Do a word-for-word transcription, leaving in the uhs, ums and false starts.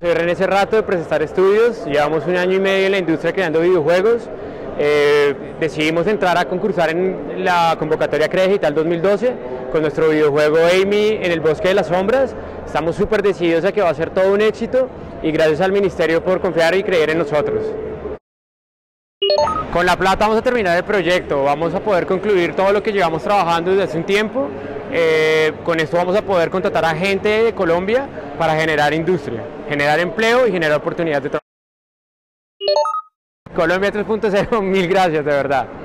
Soy René Serrato de Presestar Estudios, llevamos un año y medio en la industria creando videojuegos. Eh, decidimos entrar a concursar en la convocatoria CREA Digital dos mil doce con nuestro videojuego Amy en el Bosque de las Sombras. Estamos súper decididos a que va a ser todo un éxito y gracias al Ministerio por confiar y creer en nosotros. Con la plata vamos a terminar el proyecto, vamos a poder concluir todo lo que llevamos trabajando desde hace un tiempo. Eh, con esto vamos a poder contratar a gente de Colombia para generar industria, generar empleo y generar oportunidades de trabajo. Colombia tres punto cero, mil gracias de verdad.